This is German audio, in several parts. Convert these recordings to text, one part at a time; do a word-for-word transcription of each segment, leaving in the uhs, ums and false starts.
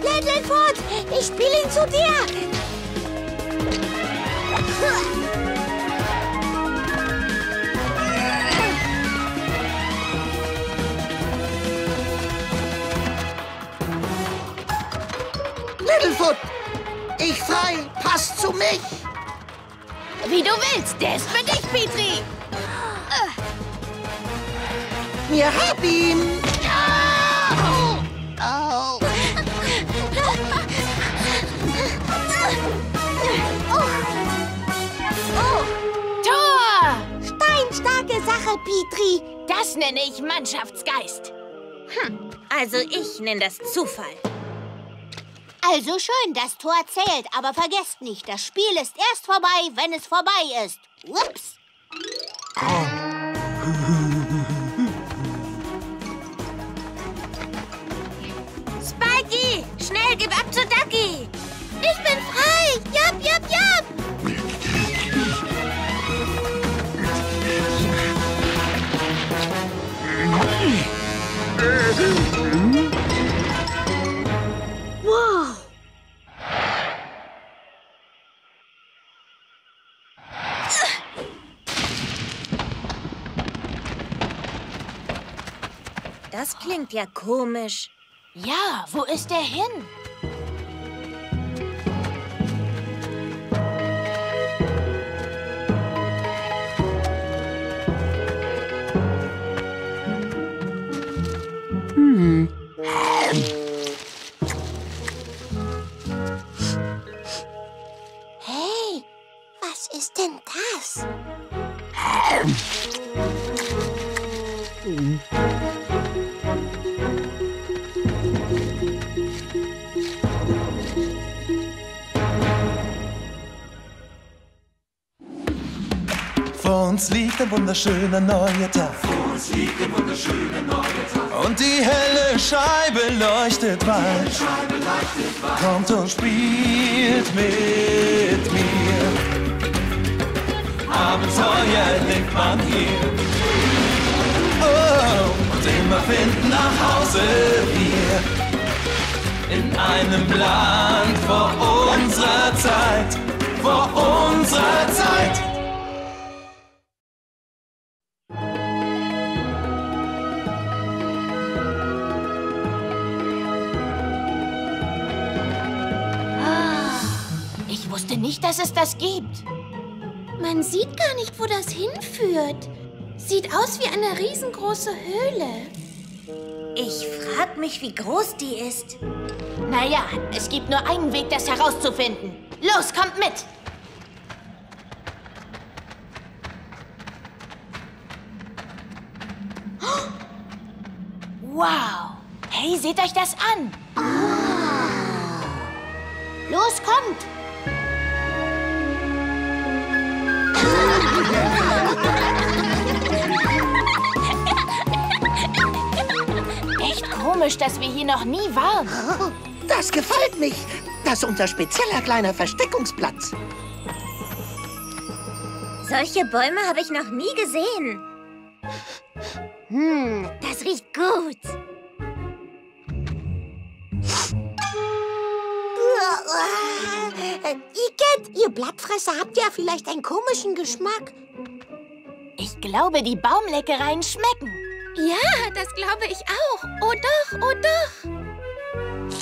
Littlefoot, ich spiele ihn zu dir. Littlefoot! Ich frei! Pass zu mich! Wie du willst! Der ist für dich, Petrie! Wir haben ihn! Oh. Oh. Oh. Tor! Steinstarke Sache, Petrie! Das nenne ich Mannschaftsgeist! Hm. Also ich nenne das Zufall. Also schön, das Tor zählt, aber vergesst nicht, das Spiel ist erst vorbei, wenn es vorbei ist. Ups. Spikey, schnell, gib ab zu Ducky. Ich bin frei. Jupp, jupp, jupp. Wow. Das klingt ja komisch. Ja, wo ist er hin? Hm. Hey, was ist denn das? Hm. Vor uns liegt ein wunderschöner neuer Tag. Vor uns liegt ein wunderschöner neuer Tag. Und die helle Scheibe leuchtet weit. Kommt und spielt mit mir. Abenteuer denkt man hier. Oh, und immer finden nach Hause wir. In einem Land vor unserer Zeit. Vor unserer Zeit. Nicht, dass es das gibt. Man sieht gar nicht, wo das hinführt. Sieht aus wie eine riesengroße Höhle. Ich frag mich, wie groß die ist. Naja, es gibt nur einen Weg, das herauszufinden. Los, kommt mit! Wow! Hey, seht euch das an! Oh. Los, kommt! Echt komisch, dass wir hier noch nie waren. Das gefällt mich. Das ist unser spezieller kleiner Versteckungsplatz. Solche Bäume habe ich noch nie gesehen. Hm, das riecht gut. Igitt, ihr Blattfresser habt ja vielleicht einen komischen Geschmack. Ich glaube, die Baumleckereien schmecken. Ja, das glaube ich auch. Oh doch, oh doch.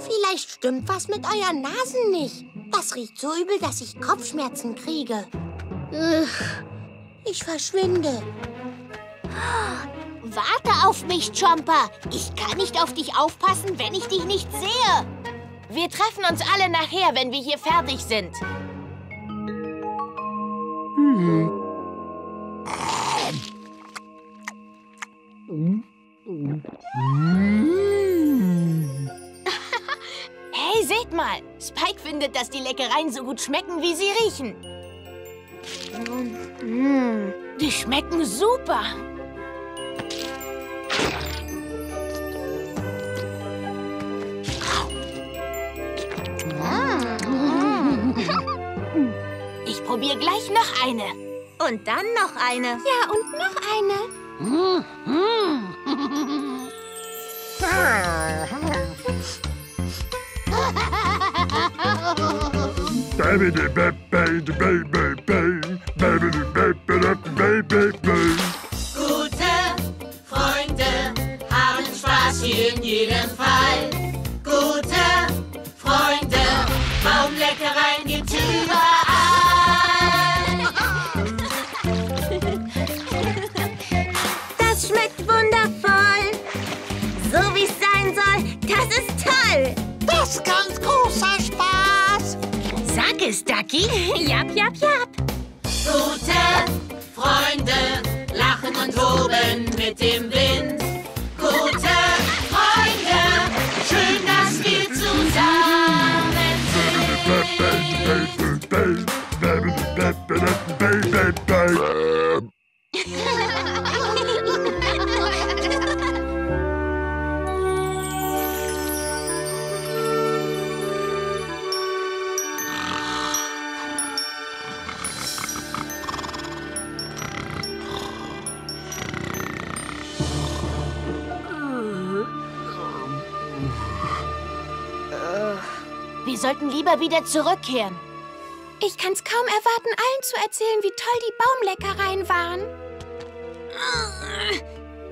Vielleicht stimmt was mit euren Nasen nicht. Das riecht so übel, dass ich Kopfschmerzen kriege. Ich verschwinde. Warte auf mich, Chomper. Ich kann nicht auf dich aufpassen, wenn ich dich nicht sehe. Wir treffen uns alle nachher, wenn wir hier fertig sind. Hm. Hey, seht mal. Spike findet, dass die Leckereien so gut schmecken, wie sie riechen. Die schmecken super. Ich probiere gleich noch eine. Und dann noch eine. Ja, und noch eine. Gute Freunde haben Spaß hier in jedem Fall. Gute Freunde, Baumleckereien gibt's überall. Das schmeckt wundervoll. So wie es sein soll, das ist toll. Das ist ganz großer Spaß. Sag es, Ducky. Jap, jap, jap. Gute Freunde lachen und toben mit dem Wind. Gute Freunde, schön, dass wir zusammen Wir sollten lieber wieder zurückkehren. Ich kann's kaum erwarten, allen zu erzählen, wie toll die Baumleckereien waren.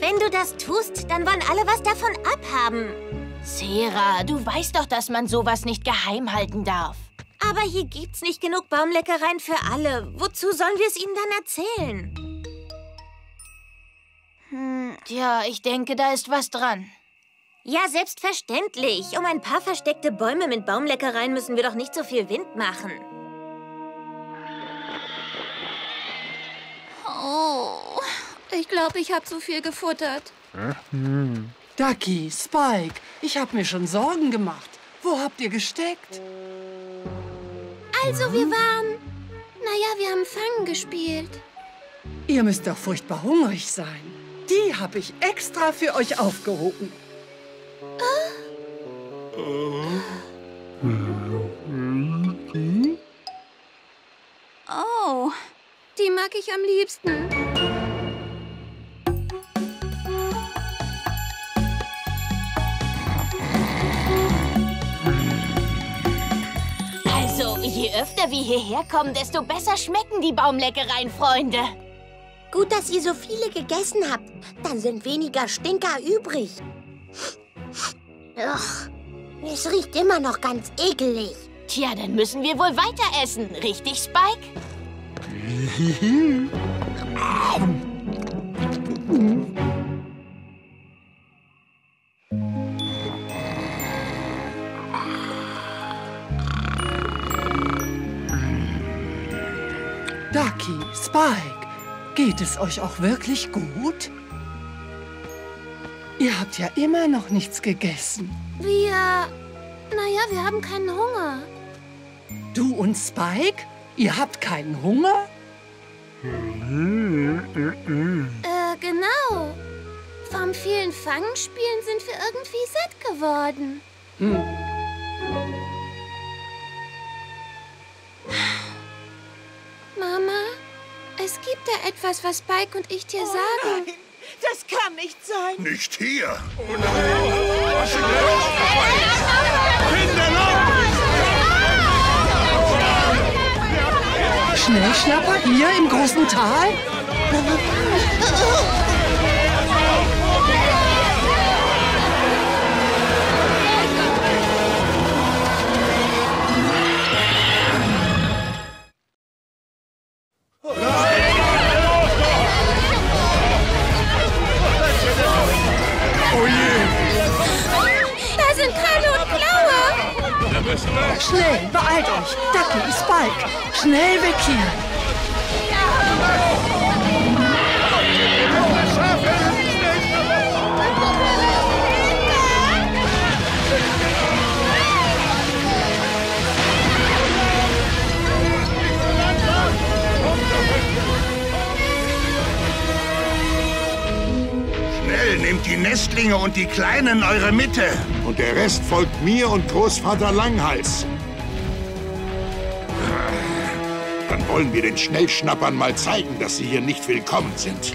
Wenn du das tust, dann wollen alle was davon abhaben. Cera, du weißt doch, dass man sowas nicht geheim halten darf. Aber hier gibt's nicht genug Baumleckereien für alle. Wozu sollen wir es ihnen dann erzählen? Hm. Tja, ich denke, da ist was dran. Ja, selbstverständlich. Um ein paar versteckte Bäume mit Baumleckereien müssen wir doch nicht so viel Wind machen. Oh, ich glaube, ich habe so viel gefuttert. Mhm. Ducky, Spike, ich habe mir schon Sorgen gemacht. Wo habt ihr gesteckt? Also, wir waren... Naja, wir haben Fangen gespielt. Ihr müsst doch furchtbar hungrig sein. Die habe ich extra für euch aufgehoben. Oh, die mag ich am liebsten. Also, je öfter wir hierher kommen, desto besser schmecken die Baumleckereien, Freunde. Gut, dass ihr so viele gegessen habt. Dann sind weniger Stinker übrig. Ugh, es riecht immer noch ganz ekelig. Tja, dann müssen wir wohl weiter essen, richtig, Spike? Ducky, Spike, geht es euch auch wirklich gut? Ihr habt ja immer noch nichts gegessen. Wir... Naja, wir haben keinen Hunger. Du und Spike? Ihr habt keinen Hunger? Äh, genau. Vom vielen Fangspielen sind wir irgendwie satt geworden. Hm. Mama, es gibt da etwas, was Spike und ich dir oh, sagen. Nein. Das kann nicht sein. Nicht hier. Oh nein. Was ist los? Kinderloch! Schnellschnapper hier im großen Tal? Schnell, beeilt euch! Ducky, Spike! Schnell weg hier! Schnell, nehmt die Nestlinge und die Kleinen in eure Mitte! Und der Rest folgt mir und Großvater Langhals. Dann wollen wir den Schnellschnappern mal zeigen, dass Sie hier nicht willkommen sind.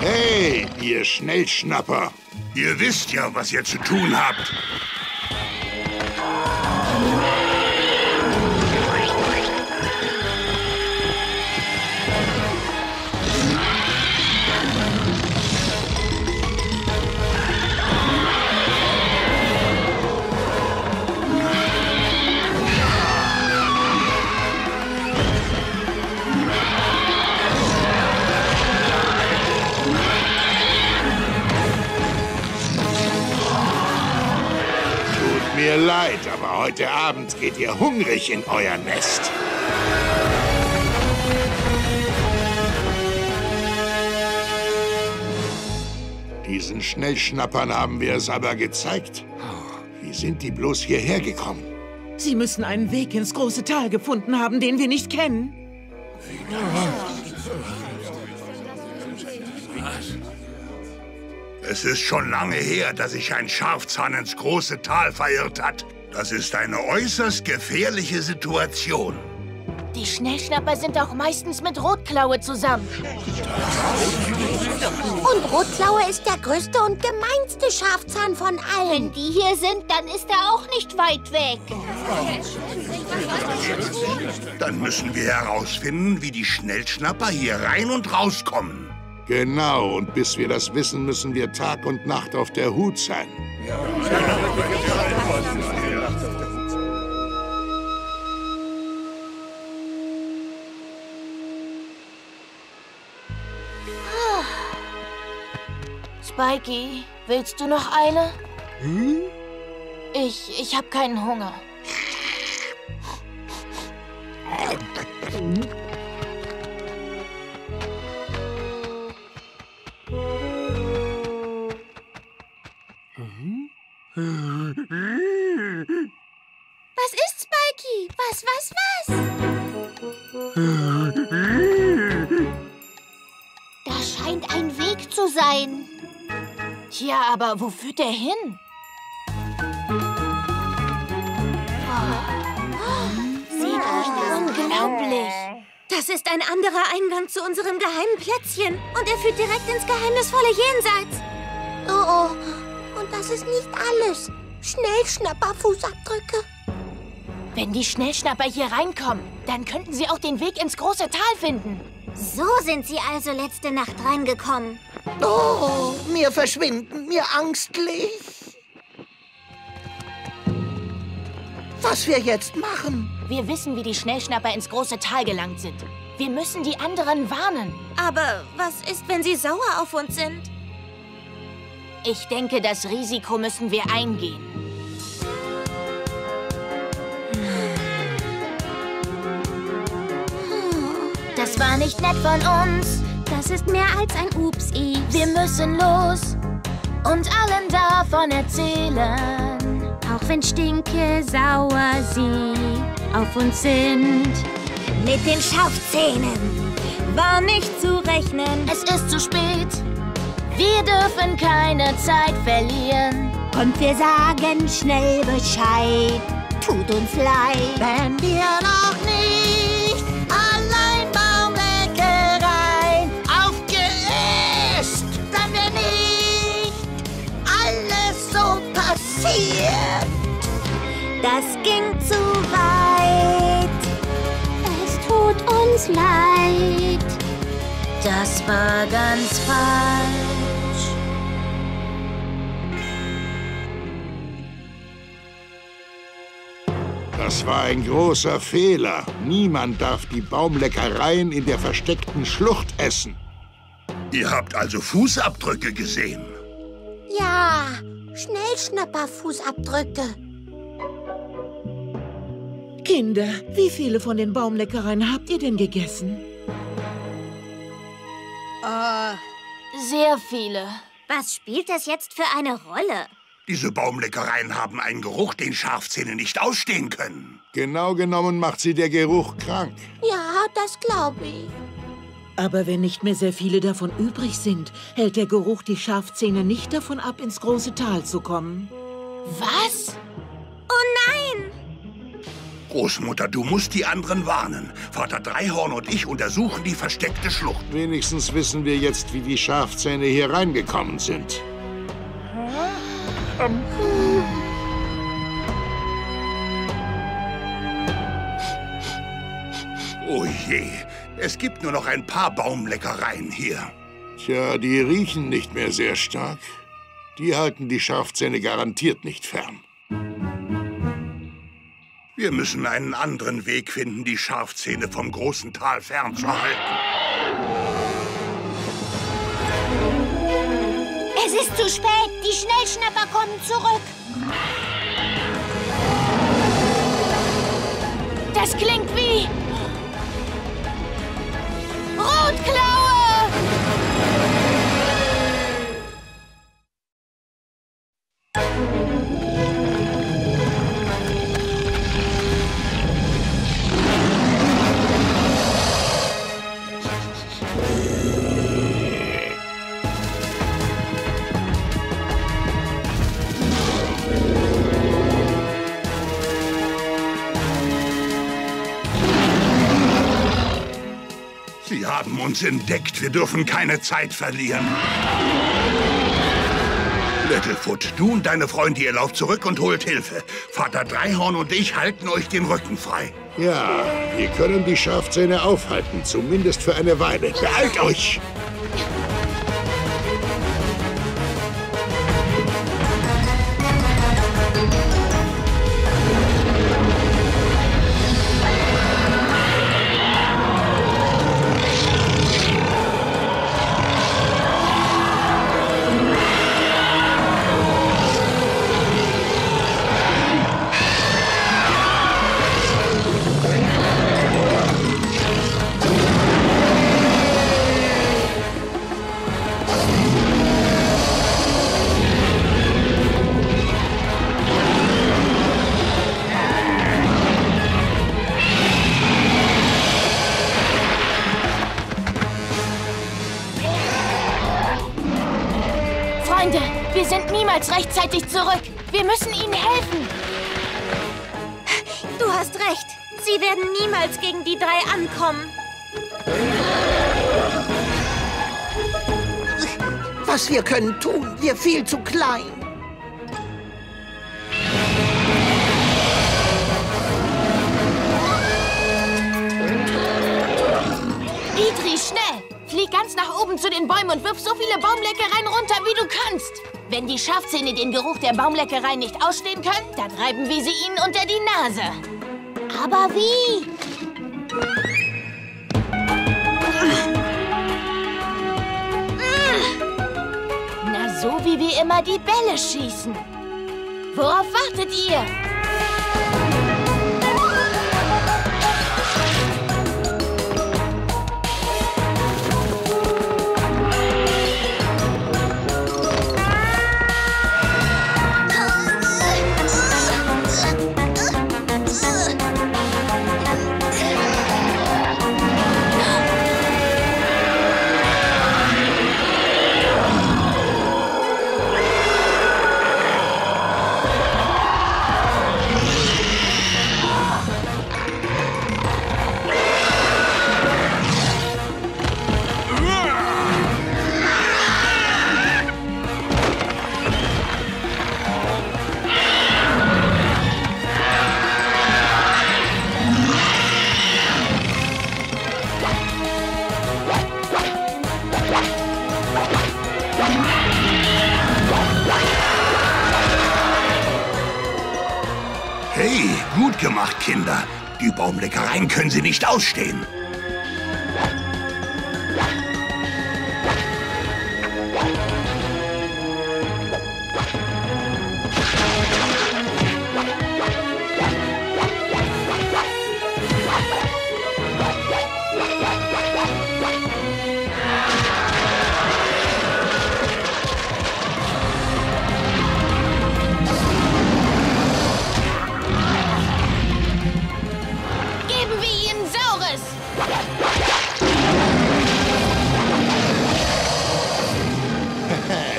Hey, ihr Schnellschnapper. Ihr wisst ja, was ihr zu tun habt. Mir leid, aber heute Abend geht ihr hungrig in euer Nest. Diesen Schnellschnappern haben wir es aber gezeigt. Wie sind die bloß hierher gekommen? Sie müssen einen Weg ins große Tal gefunden haben, den wir nicht kennen. Es ist schon lange her, dass sich ein Schafzahn ins große Tal verirrt hat. Das ist eine äußerst gefährliche Situation. Die Schnellschnapper sind auch meistens mit Rotklaue zusammen. Und Rotklaue ist der größte und gemeinste Schafzahn von allen. Wenn die hier sind, dann ist er auch nicht weit weg. Dann müssen wir herausfinden, wie die Schnellschnapper hier rein und rauskommen. Genau, und bis wir das wissen, müssen wir Tag und Nacht auf der Hut sein. Spikey, willst du noch eine? Hm? Ich, ich hab keinen Hunger. Was ist, Spikey? Was, was, was? Da scheint ein Weg zu sein. Tja, aber wo führt der hin? Oh. Seht euch das. Unglaublich. Das ist ein anderer Eingang zu unserem geheimen Plätzchen. Und er führt direkt ins geheimnisvolle Jenseits. Oh, oh. Das ist nicht alles. Schnellschnapperfußabdrücke. Wenn die Schnellschnapper hier reinkommen, dann könnten sie auch den Weg ins große Tal finden. So sind sie also letzte Nacht reingekommen. Oh, mir verschwinden, mir angstlich. Was wir jetzt machen? Wir wissen, wie die Schnellschnapper ins große Tal gelangt sind. Wir müssen die anderen warnen. Aber was ist, wenn sie sauer auf uns sind? Ich denke, das Risiko müssen wir eingehen. Das war nicht nett von uns. Das ist mehr als ein Ups-I. Wir müssen los und allen davon erzählen. Auch wenn Stinke sauer sie auf uns sind. Mit den Schaufzähnen war nicht zu rechnen. Es ist zu spät. Wir dürfen keine Zeit verlieren. Und wir sagen schnell Bescheid. Tut uns leid, wenn wir noch nicht allein Baumleckereien aufgeisst. Dann wäre nicht alles so passiert. Das ging zu weit. Es tut uns leid. Das war ganz falsch. Das war ein großer Fehler. Niemand darf die Baumleckereien in der versteckten Schlucht essen. Ihr habt also Fußabdrücke gesehen? Ja, Schnellschnapperfußabdrücke. Kinder, wie viele von den Baumleckereien habt ihr denn gegessen? Äh, sehr viele. Was spielt das jetzt für eine Rolle? Diese Baumleckereien haben einen Geruch, den Schafzähne nicht ausstehen können. Genau genommen macht sie der Geruch krank. Ja, das glaube ich. Aber wenn nicht mehr sehr viele davon übrig sind, hält der Geruch die Schafzähne nicht davon ab, ins große Tal zu kommen. Was? Oh nein! Großmutter, du musst die anderen warnen. Vater Dreihorn und ich untersuchen die versteckte Schlucht. Wenigstens wissen wir jetzt, wie die Schafzähne hier reingekommen sind. Oh je, es gibt nur noch ein paar Baumleckereien hier. Tja, die riechen nicht mehr sehr stark. Die halten die Schafzähne garantiert nicht fern. Wir müssen einen anderen Weg finden, die Schafzähne vom großen Tal fernzuhalten. Es ist zu spät. Die Schnellschnapper kommen zurück. Das klingt wie... Rotklaue! Sie haben uns entdeckt. Wir dürfen keine Zeit verlieren. Littlefoot, du und deine Freunde, ihr lauft zurück und holt Hilfe. Vater Dreihorn und ich halten euch den Rücken frei. Ja, wir können die Schafzähne aufhalten, zumindest für eine Weile. Beeilt euch! Wir sind niemals rechtzeitig zurück. Wir müssen ihnen helfen. Du hast recht. Sie werden niemals gegen die drei ankommen. Was wir können tun, wir viel zu klein. Petrie, schnell! Flieg ganz nach oben zu den Bäumen und wirf so viele Baumleckereien runter, wie du kannst. Wenn die Schafzähne den Geruch der Baumleckereien nicht ausstehen können, dann reiben wir sie ihnen unter die Nase. Aber wie? Na, so wie wir immer die Bälle schießen. Worauf wartet ihr? Hey, gut gemacht, Kinder. Die Baumleckereien können sie nicht ausstehen.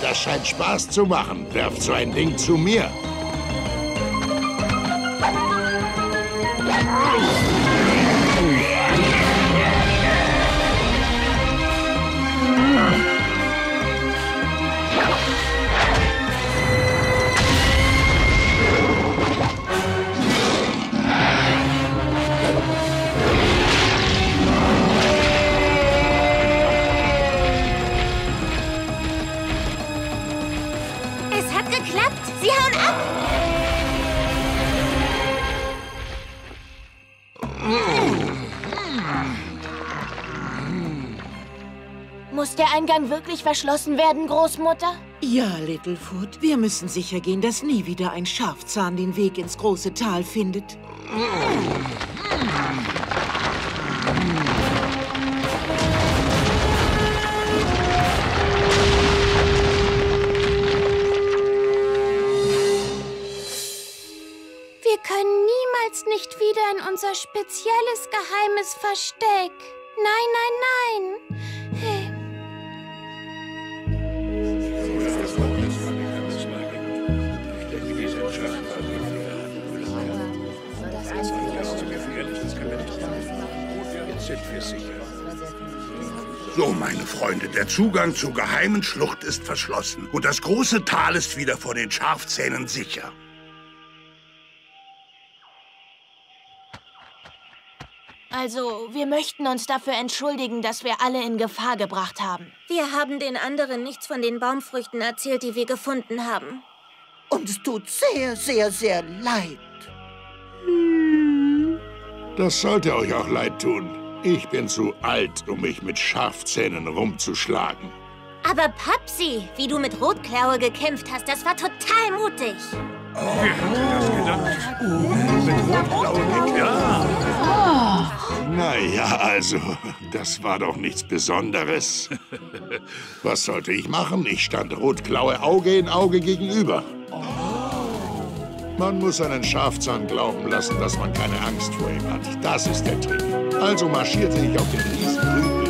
Das scheint Spaß zu machen. Werft so ein Ding zu mir. Muss der Eingang wirklich verschlossen werden, Großmutter? Ja, Littlefoot. Wir müssen sicher gehen, dass nie wieder ein Schafzahn den Weg ins große Tal findet. Wir können niemals nicht wieder in unser spezielles geheimes Versteck. Nein, nein, nein. So, meine Freunde, der Zugang zur geheimen Schlucht ist verschlossen und das große Tal ist wieder vor den Schafzähnen sicher. Also, wir möchten uns dafür entschuldigen, dass wir alle in Gefahr gebracht haben. Wir haben den anderen nichts von den Baumfrüchten erzählt, die wir gefunden haben. Uns tut sehr, sehr, sehr leid. Das sollte euch auch leid tun. Ich bin zu alt, um mich mit Schafzähnen rumzuschlagen. Aber Papsi, wie du mit Rotklaue gekämpft hast, das war total mutig. Oh. Wer hätte das gedacht? Oh. Mit Rotklaue gekämpft? Oh. Naja, also, das war doch nichts Besonderes. Was sollte ich machen? Ich stand Rotklaue Auge in Auge gegenüber. Man muss einen Schafzahn glauben lassen, dass man keine Angst vor ihm hat. Das ist der Trick. Also marschierte ich auf den riesen